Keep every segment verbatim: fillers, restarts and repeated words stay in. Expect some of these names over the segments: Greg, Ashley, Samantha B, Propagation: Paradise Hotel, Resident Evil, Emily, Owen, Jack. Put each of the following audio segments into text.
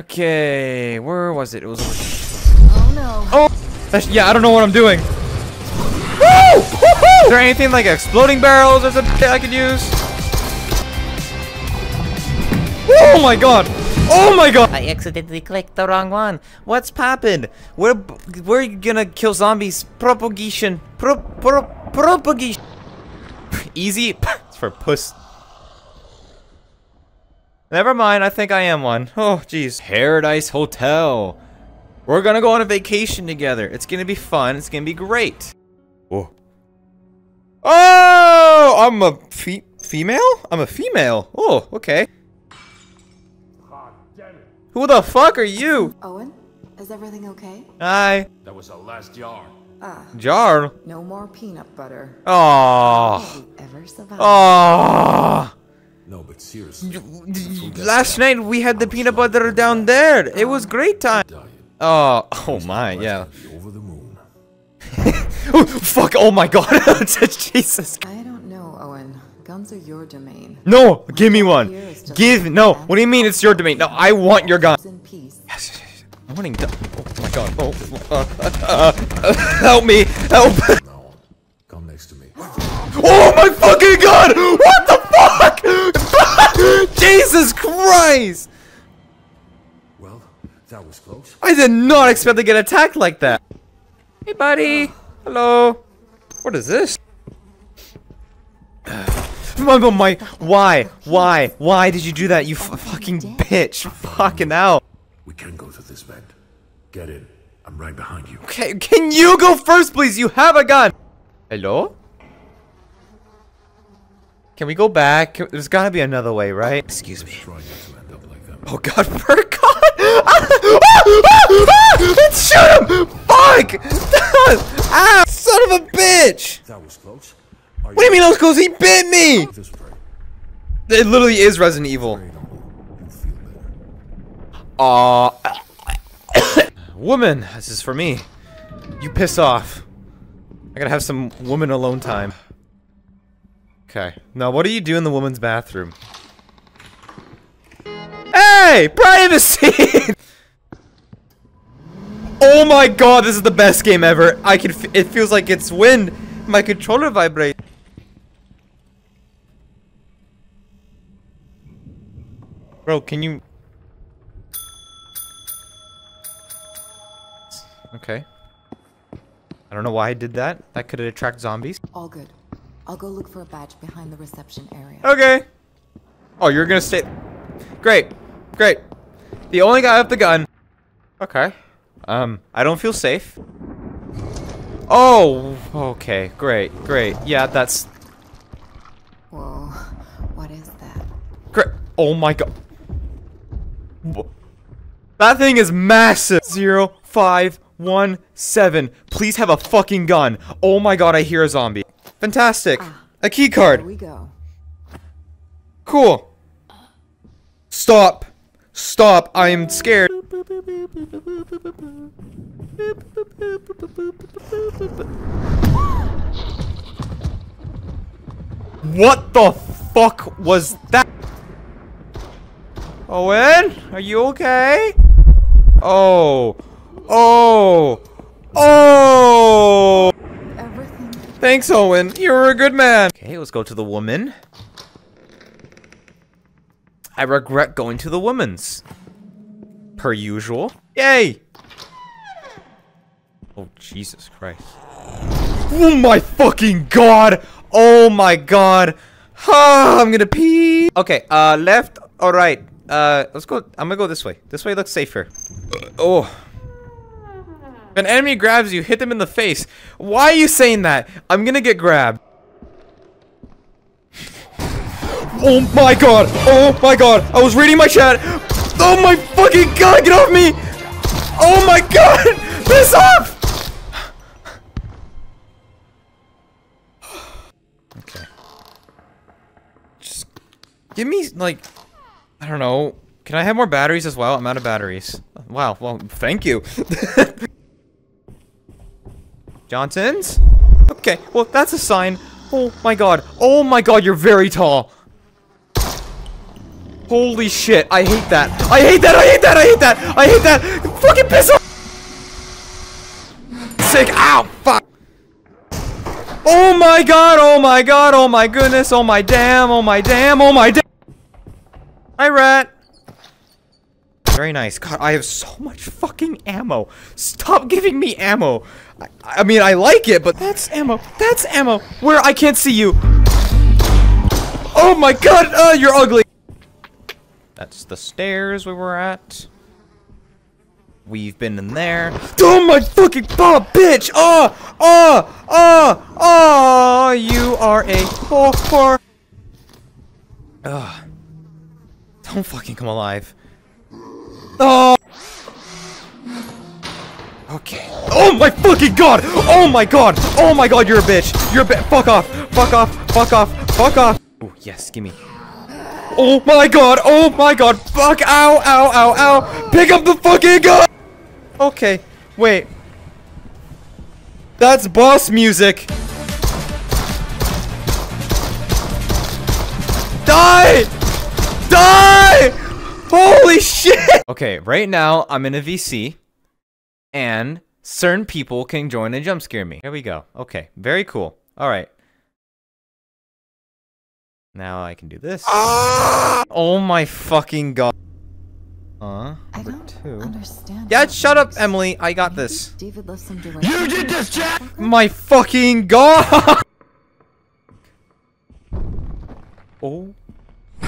Okay, where was it? It was over here. Oh no. Oh! That's, yeah, I don't know what I'm doing. Woo! Is there anything like exploding barrels or something I could use? Oh my god! Oh my god! I accidentally clicked the wrong one. What's poppin'? We're we're gonna kill zombies. Propagation. Pro pro propagation. Easy. It's for puss. Never mind. I think I am one. Oh jeez. Paradise Hotel. We're gonna go on a vacation together. It's gonna be fun. It's gonna be great. Whoa. Oh! I'm a fe female. I'm a female. Oh, okay. Who the fuck are you? Owen, is everything okay? Hi. That was the last jar. Ah. Jar? No more peanut butter. Oh. Ever survived? Oh. No, but seriously. Last night we had the peanut butter down there. It was great time. Oh. Oh my. Yeah. Over the moon. Oh fuck! Oh my god! Jesus. I don't know, Owen. Guns are your domain. No, give me one. Give no. What do you mean it's your domain? No, I want your gun. Yes, yes, yes. I'm wanting. Oh my god. Oh, uh, uh, uh, help me! Help! No, come next to me. Oh my fucking god! What the fuck? Jesus Christ! Well, that was close. I did not expect to get attacked like that. Hey, buddy. Hello. What is this? My, my, my, why, why, why did you do that? You f fucking bitch! Fucking out. We can go through this vent. Get in. I'm right behind you. Okay, can you go first, please? You have a gun. Hello? Can we go back? Can, there's gotta be another way, right? Excuse me. Oh god, for god! Let's shoot him! Fuck! Ah, son of a bitch! That was close. What do you mean those goes? He bit me! It literally is Resident Evil. Aww. Uh, woman, this is for me. You piss off. I gotta have some woman alone time. Okay. Now, what do you do in the woman's bathroom? Hey! Privacy! Oh my god, this is the best game ever. I can f it feels like it's wind. My controller vibrates. Bro, can you... Okay. I don't know why I did that. That could attract zombies. All good. I'll go look for a badge behind the reception area. Okay. Oh, you're gonna stay... Great. Great. The only guy with the gun. Okay. Um, I don't feel safe. Oh, okay. Great. Great. Yeah, that's... Whoa. What is that? Great. Oh my god. That thing is massive. Zero, five, one, seven. Please have a fucking gun. Oh my god, I hear a zombie. Fantastic. Ah, a key card. Here we go. Cool. Stop. Stop. I am scared. What the fuck was that? Owen, are you okay? Oh, oh, oh! Everything. Thanks, Owen. You're a good man. Okay, let's go to the woman. I regret going to the woman's, per usual. Yay! Oh Jesus Christ! Oh my fucking god! Oh my god! Ah, I'm gonna pee. Okay, uh, left or right? Uh, let's go. I'm gonna go this way. This way looks safer. Oh. An enemy grabs you. Hit them in the face. Why are you saying that? I'm gonna get grabbed. Oh my god. Oh my god. I was reading my chat. Oh my fucking god. Get off me. Oh my god. Piss off. Okay. Just give me, like... I don't know. Can I have more batteries as well? I'm out of batteries. Wow. Well, thank you. Johnson's? Okay. Well, that's a sign. Oh my god. Oh my god, you're very tall. Holy shit, I hate that. I hate that, I hate that, I hate that, I hate that! Fucking piss off! Sick, ow, fuck! Oh my god, oh my god, oh my goodness, oh my damn, oh my damn, oh my damn! Hi, rat! Very nice. God, I have so much fucking ammo. Stop giving me ammo. I, I mean, I like it, but that's ammo. That's ammo. Where I can't see you. Oh my god, uh, you're ugly. That's the stairs we were at. We've been in there. Oh my fucking oh, bitch. Oh, oh, oh, oh. You are a whore. Ugh. Don't fucking come alive. Oh. Okay. Oh my fucking god! Oh my god! Oh my god! You're a bitch! You're a bitch! Fuck off! Fuck off! Fuck off! Fuck off! Oh yes, gimme! Oh my god! Oh my god! Fuck! Ow! Ow! Ow! Ow! Pick up the fucking gun! Okay. Wait. That's boss music. Die! Die! Holy shit! Okay, right now I'm in a V C, and certain people can join and jump scare me. Here we go. Okay, very cool. All right. Now I can do this. Ah! Oh my fucking god. Uh, I don't two. understand. Yeah, shut works. up, Emily. I got Maybe this. David left some you did this, Jack! My fucking god! Oh.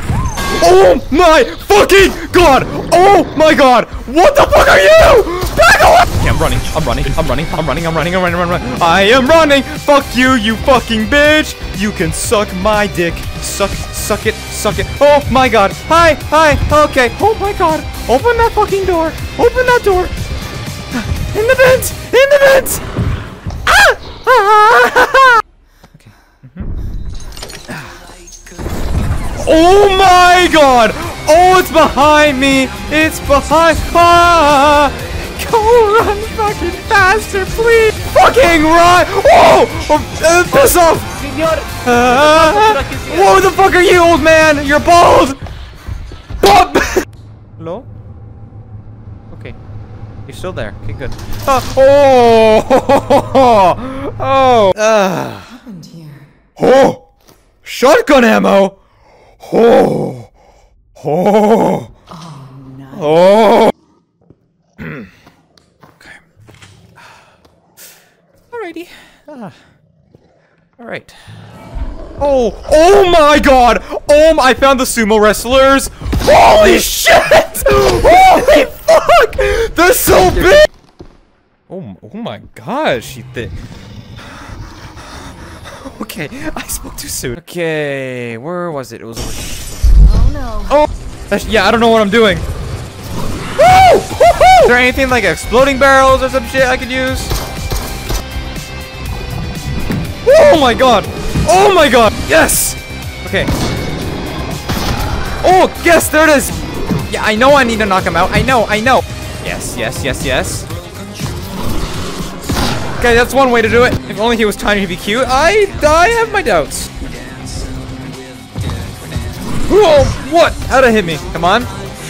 Oh my fucking god! Oh my god! What the fuck are you? Back away! Okay, I'm running. I'm running. I'm running. I'm running. I'm running. I'm running. I'm running. I am running. Fuck you, you fucking bitch! You can suck my dick. Suck. Suck it. Suck it. Oh my god! Hi. Hi. Okay. Oh my god! Open that fucking door. Open that door. In the vents. In the vents. Ah! Ah! Okay. Mm-hmm. Ah. Oh my god! Oh, it's behind me! It's behind- ah! Go run fucking faster, please! Fucking run! Whoa! Oh, uh, piss off! Uh, whoa, the fuck are you, old man? You're bald! Bop! Hello? Okay. You're still there. Okay, good. Uh, oh! Oh! Uh. What happened here? Oh! Shotgun ammo! Oh, oh, oh, nice. Oh. Okay. Alrighty. Ah. All right. Oh, oh my God! Oh, my, I found the sumo wrestlers. Holy shit! Holy fuck! They're so big. Oh, oh my gosh, she thick. Okay, I spoke too soon. Okay, where was it? It was over here. Oh no. Oh! That's, yeah, I don't know what I'm doing. Woo! Woo-hoo! Is there anything like exploding barrels or some shit I could use? Oh my god! Oh my god! Yes! Okay. Oh, yes, there it is! Yeah, I know I need to knock him out. I know, I know. Yes, yes, yes, yes. Okay, that's one way to do it. If only he was tiny to be cute. I, I have my doubts. Whoa, what? How'd it hit me? Come on.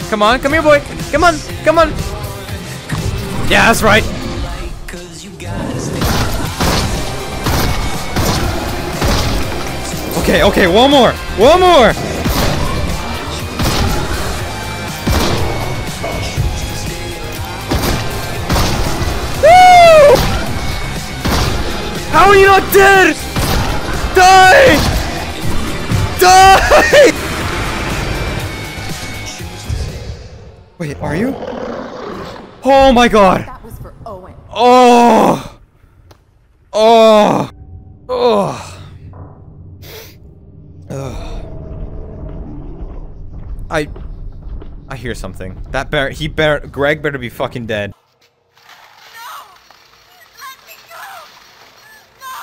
Come on, come here, boy. Come on, come on. Yeah, that's right. Okay, okay, one more. One more. How are you not dead? Die! Die! Wait, are you? Oh my god! That was for Owen. Oh! Oh! Oh! Oh! I... I hear something. That bear- he bear- Greg better be fucking dead.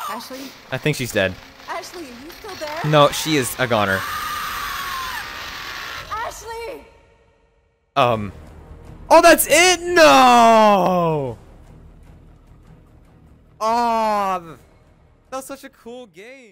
Ashley? I think she's dead. Ashley, are you still there? No, she is a goner. Ashley! Um. Oh, that's it? No! Oh, that's such a cool game.